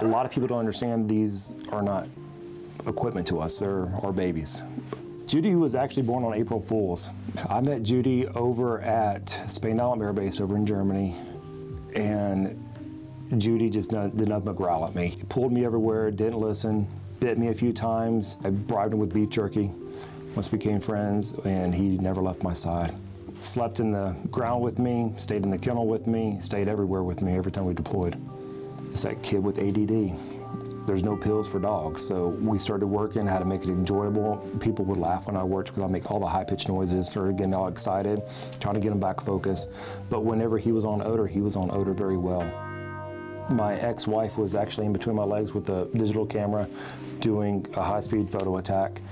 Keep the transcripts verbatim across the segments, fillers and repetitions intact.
A lot of people don't understand these are not equipment to us, they're our babies. Judy was actually born on April Fool's. I met Judy over at Spangdahlem Air Base over in Germany, and Judy just not, did nothing but growl at me. He pulled me everywhere, didn't listen, bit me a few times. I bribed him with beef jerky. Once we became friends, and he never left my side. Slept in the ground with me, stayed in the kennel with me, stayed everywhere with me every time we deployed. It's that kid with A D D. There's no pills for dogs, so we started working how to make it enjoyable. People would laugh when I worked because I'd make all the high-pitched noises, started getting all excited, trying to get him back focused. But whenever he was on odor, he was on odor very well. My ex-wife was actually in between my legs with a digital camera doing a high-speed photo attack,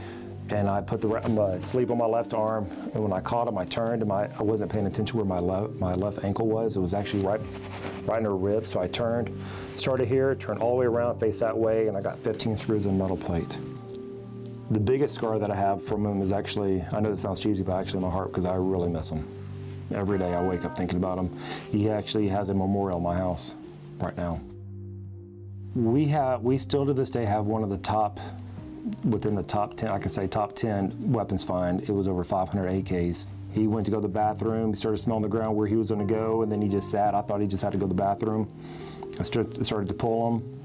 and I put the my sleeve on my left arm, and when I caught him, I turned, and my, I wasn't paying attention where my, le my left ankle was. It was actually right, right in her rib, so I turned, started here, turned all the way around, face that way, and I got fifteen screws in a metal plate. The biggest scar that I have from him is actually, I know that sounds cheesy, but actually in my heart, because I really miss him. Every day I wake up thinking about him. He actually has a memorial in my house right now. We have, we still to this day have one of the top, within the top ten, I can say top ten weapons find. It was over five hundred A Ks. He went to go to the bathroom, started smelling the ground where he was gonna go, and then he just sat. I thought he just had to go to the bathroom. I started to pull him.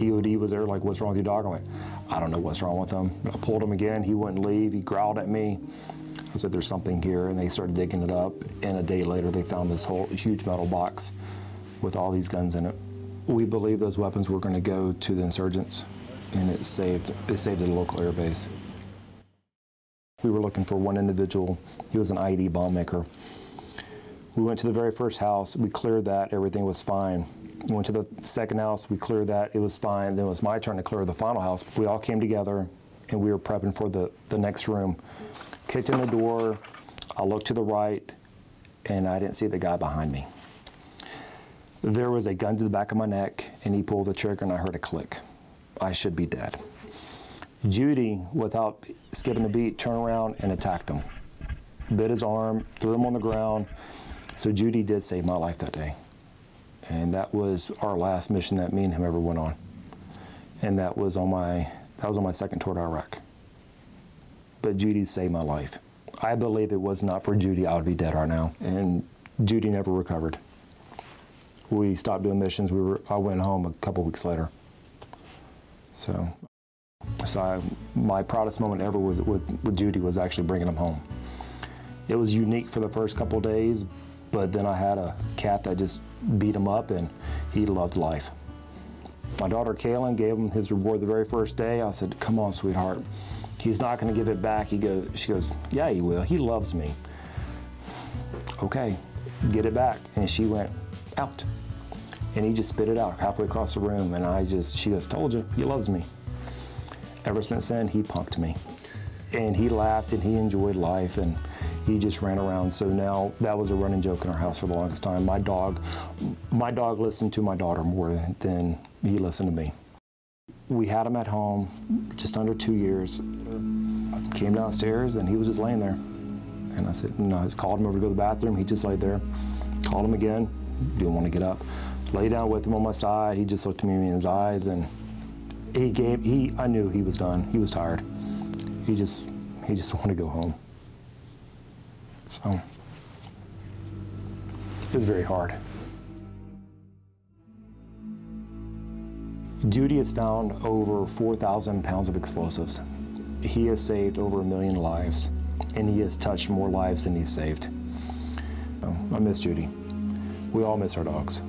E O D was there like, what's wrong with your dog? I went, I don't know what's wrong with him. I pulled him again, he wouldn't leave, he growled at me. I said, there's something here, and they started digging it up, and a day later they found this whole huge metal box with all these guns in it. We believe those weapons were gonna go to the insurgents, and it saved, it saved at a local air base. We were looking for one individual. He was an I E D bomb maker. We went to the very first house. We cleared that. Everything was fine. We went to the second house. We cleared that. It was fine. Then it was my turn to clear the final house. We all came together, and we were prepping for the, the next room. Kicked in the door. I looked to the right, and I didn't see the guy behind me. There was a gun to the back of my neck, and he pulled the trigger, and I heard a click. I should be dead. Judy, without skipping a beat, turned around and attacked him. Bit his arm, threw him on the ground. So Judy did save my life that day. And that was our last mission that me and him ever went on. And that was on my, that was on my second tour to Iraq. But Judy saved my life. I believe it was not for Judy, I would be dead right now. And Judy never recovered. We stopped doing missions. We were, I went home a couple weeks later. So, so I, my proudest moment ever with, with, with Judy was actually bringing him home. It was unique for the first couple days, but then I had a cat that just beat him up, and he loved life. My daughter Kaelin gave him his reward the very first day. I said, come on, sweetheart. He's not going to give it back. He goes, she goes, yeah, he will. He loves me. Okay, get it back. And she went out. And he just spit it out halfway across the room, and I just, she goes, told you, he loves me. Ever since then, he punked me. And he laughed, and he enjoyed life, and he just ran around. So now, that was a running joke in our house for the longest time. My dog, my dog listened to my daughter more than he listened to me. We had him at home just under two years. I came downstairs, and he was just laying there. And I said, no, I just called him over to go to the bathroom. He just laid there. Called him again, didn't want to get up. Lay down with him on my side. He just looked at me in his eyes, and he gave, he, I knew he was done. He was tired. He just, he just wanted to go home. So, it was very hard. Judy has found over four thousand pounds of explosives. He has saved over a million lives, and he has touched more lives than he's saved. I miss Judy. We all miss our dogs.